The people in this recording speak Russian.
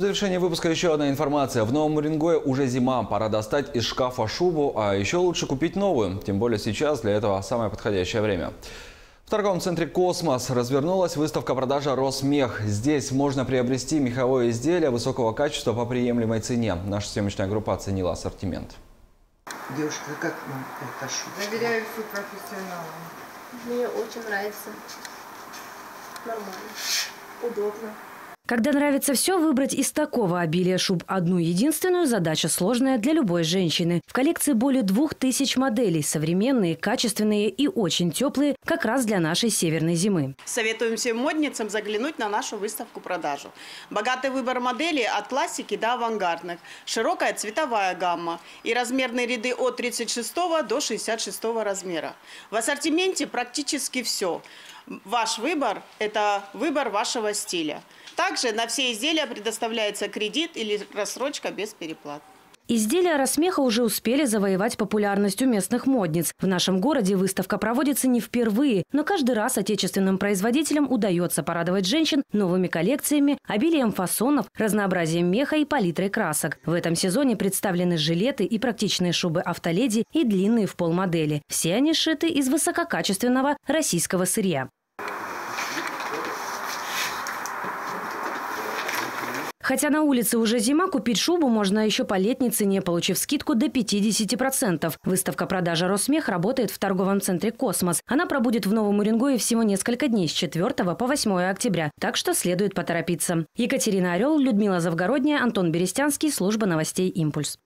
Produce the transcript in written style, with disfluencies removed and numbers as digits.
В завершение выпуска еще одна информация. В Новом Уренгое уже зима, пора достать из шкафа шубу, а еще лучше купить новую. Тем более сейчас для этого самое подходящее время. В торговом центре «Космос» развернулась выставка продажи «Росмех». Здесь можно приобрести меховое изделие высокого качества по приемлемой цене. Наша съемочная группа оценила ассортимент. Девушка, как вам эта шубка? Доверяю все профессионалам. Мне очень нравится. Нормально, удобно. Когда нравится все, выбрать из такого обилия шуб одну единственную – задача сложная для любой женщины. В коллекции более 2000 моделей – современные, качественные и очень теплые, как раз для нашей северной зимы. Советуем всем модницам заглянуть на нашу выставку-продажу. Богатый выбор моделей от классики до авангардных, широкая цветовая гамма и размерные ряды от 36 до 66 размера. В ассортименте практически все. Ваш выбор – это выбор вашего стиля. Также на все изделия предоставляется кредит или рассрочка без переплат. Изделия «Росмеха» уже успели завоевать популярность у местных модниц. В нашем городе выставка проводится не впервые, но каждый раз отечественным производителям удается порадовать женщин новыми коллекциями, обилием фасонов, разнообразием меха и палитрой красок. В этом сезоне представлены жилеты и практичные шубы «Автоледи» и длинные в пол модели. Все они сшиты из высококачественного российского сырья. Хотя на улице уже зима, купить шубу можно еще по летней цене, получив скидку до 50%. Выставка продажи «Росмех» работает в торговом центре «Космос». Она пробудет в Новом Уренгое всего несколько дней, с 4 по 8 октября. Так что следует поторопиться. Екатерина Орел, Людмила Завгородняя, Антон Берестянский, служба новостей «Импульс».